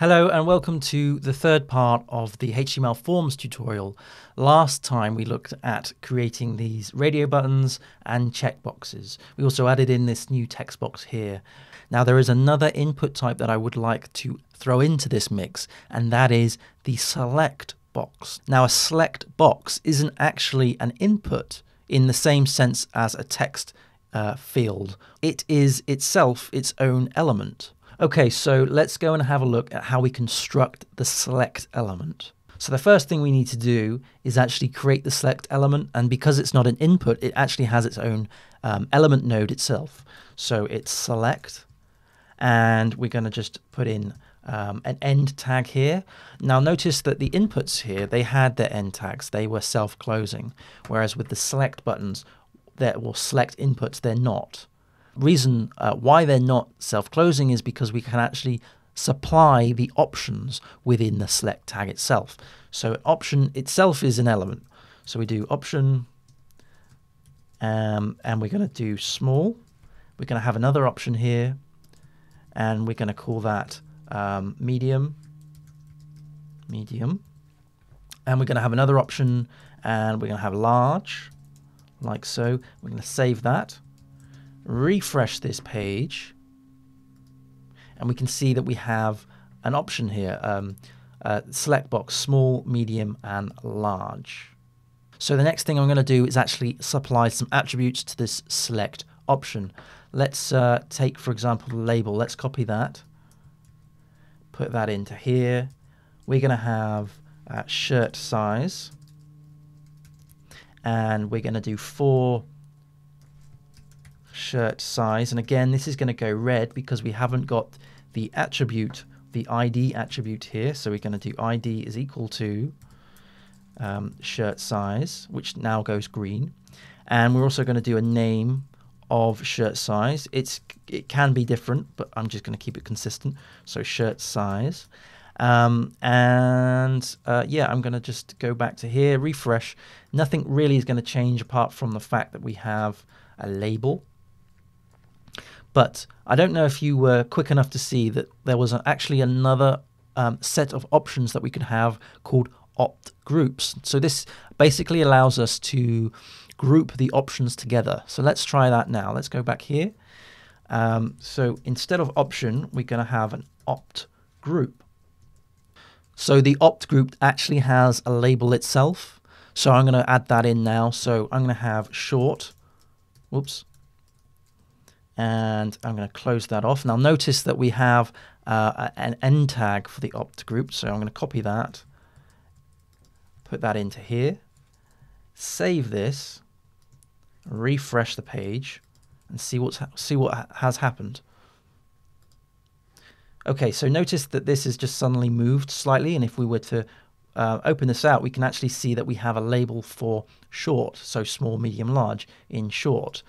Hello and welcome to the third part of the HTML Forms tutorial. Last time we looked at creating these radio buttons and checkboxes. We also added in this new text box here. Now there is another input type that I would like to throw into this mix, and that is the select box. Now a select box isn't actually an input in the same sense as a text field. It is itself its own element. Okay, so let's go and have a look at how we construct the select element. So the first thing we need to do is actually create the select element, and because it's not an input, it actually has its own element node itself. So it's select, and we're going to just put in an end tag here. Now notice that the inputs here, they had their end tags, they were self-closing, whereas with the select buttons, that will select inputs, they're not. Reason why they're not self-closing is because we can actually supply the options within the select tag itself. So option itself is an element. So we do option, and we're going to do small. We're going to have another option here, and we're going to call that medium. And we're going to have another option, and we're going to have large, like so. We're going to save that. Refresh this page, and we can see that we have an option here, select box, small, medium, and large. So the next thing I'm going to do is actually supply some attributes to this select option. Let's take, for example, the label. Let's copy that, put that into here. We're going to have shirt size, and we're going to do 4 shirt size, and again this is going to go red because we haven't got the attribute, the ID attribute here, so we're going to do ID is equal to shirt size, which now goes green, and we're also going to do a name of shirt size. It can be different, but I'm just going to keep it consistent, so shirt size, yeah, I'm going to just go back to here, refresh. Nothing really is going to change apart from the fact that we have a label. But I don't know if you were quick enough to see that there was actually another set of options that we could have called opt groups. So this basically allows us to group the options together. So let's try that now. Let's go back here. So instead of option, we're going to have an opt group. So the opt group actually has a label itself. So I'm going to add that in now. So I'm going to have short. Whoops. And I'm going to close that off. Now notice that we have an end tag for the opt group, so I'm going to copy that, put that into here, save this, refresh the page, and see what has happened. Okay, so notice that this has just suddenly moved slightly, and if we were to open this out, we can actually see that we have a label for short, so small, medium, large in short.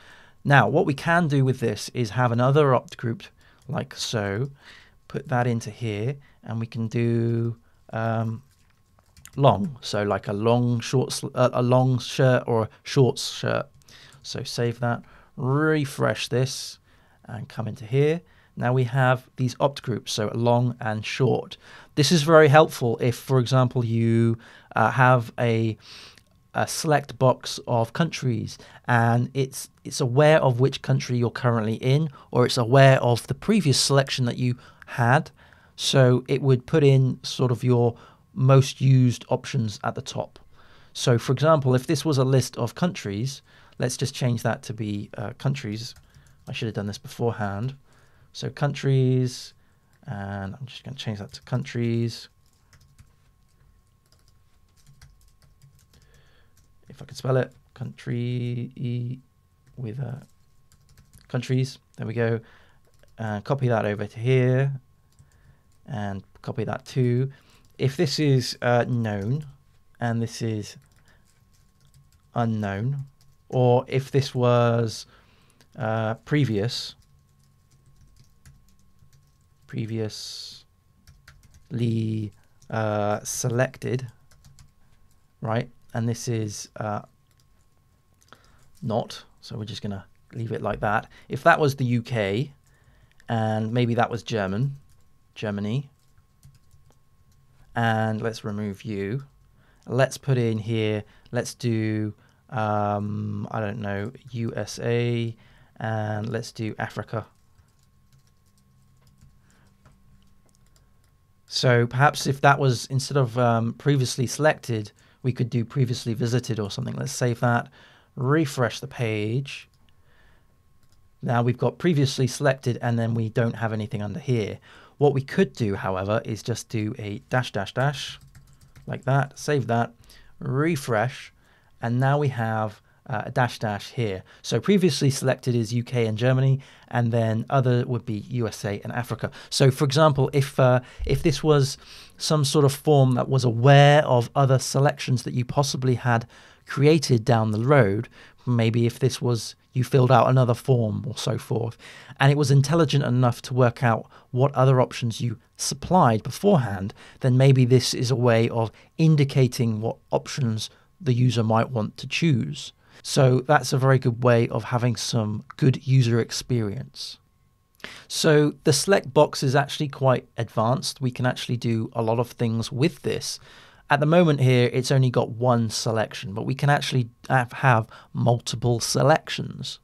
Now, what we can do with this is have another opt group, like so, put that into here, and we can do long, so like a long shirt or a short shirt. So save that, refresh this, and come into here. Now we have these opt groups, so long and short. This is very helpful if, for example, you have a select box of countries, and it's aware of which country you're currently in, or it's aware of the previous selection that you had, so it would put in sort of your most used options at the top. So for example, if this was a list of countries, let's just change that to be countries. I should have done this beforehand. So countries, and I'm just going to change that to countries. If I can spell it, countries, there we go. Copy that over to here, and copy that too. If this is known, and this is unknown, or if this was previously selected, right? And this is not, so we're just going to leave it like that. If that was the UK, and maybe that was Germany, and let's remove you. Let's put in here, let's do, I don't know, USA, and let's do Africa. So perhaps if that was, instead of previously selected, we could do previously visited or something. Let's save that, refresh the page. Now we've got previously selected, and then we don't have anything under here. What we could do, however, is just do a dash, dash, dash, like that, save that, refresh, and now we have a dash, dash here. So previously selected is UK and Germany, and then other would be USA and Africa. So for example, if this was some sort of form that was aware of other selections that you possibly had created down the road, maybe if this was, you filled out another form or so forth, and it was intelligent enough to work out what other options you supplied beforehand, then maybe this is a way of indicating what options the user might want to choose. So that's a very good way of having some good user experience. So the select box is actually quite advanced. We can actually do a lot of things with this. At the moment here, it's only got one selection, but we can actually have multiple selections.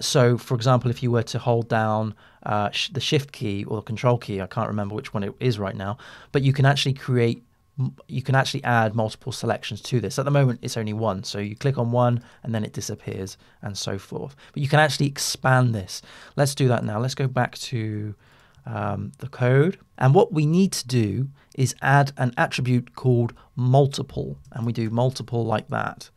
So, for example, if you were to hold down the Shift key or the Control key, I can't remember which one it is right now, but you can actually create, you can actually add multiple selections to this. At the moment, it's only one, so you click on one and then it disappears and so forth. But you can actually expand this. Let's do that now. Let's go back to the code, and what we need to do is add an attribute called multiple, and we do multiple like that.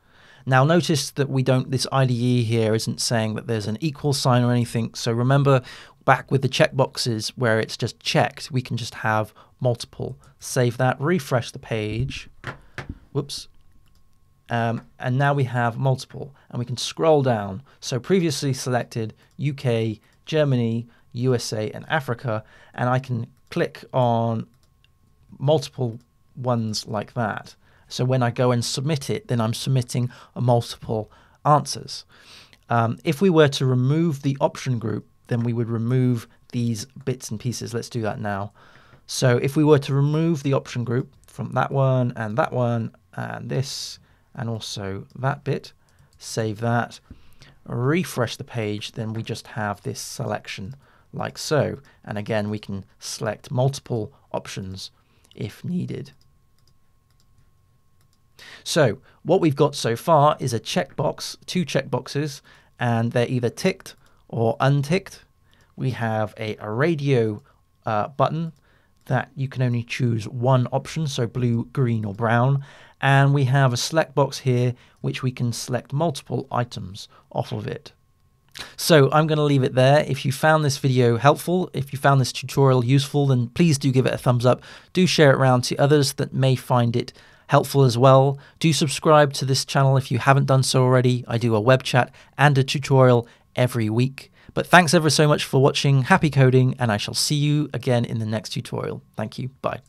Now notice that we don't, this IDE here isn't saying that there's an equal sign or anything, so remember back with the checkboxes where it's just checked, we can just have multiple. Save that, refresh the page, whoops, and now we have multiple, and we can scroll down. So previously selected UK, Germany, USA and Africa, and I can click on multiple ones like that. So when I go and submit it, then I'm submitting multiple answers. If we were to remove the option group, then we would remove these bits and pieces. Let's do that now. So if we were to remove the option group from that one and this and also that bit, save that, refresh the page, then we just have this selection like so, and again we can select multiple options if needed. So what we've got so far is a checkbox, two checkboxes, and they're either ticked or unticked. We have a radio button that you can only choose one option, so blue, green or brown, and we have a select box here which we can select multiple items off of it. So I'm going to leave it there. If you found this video helpful, if you found this tutorial useful, then please do give it a thumbs up. Do share it around to others that may find it helpful as well. Do subscribe to this channel if you haven't done so already. I do a web chat and a tutorial every week. But thanks ever so much for watching. Happy coding, and I shall see you again in the next tutorial. Thank you. Bye.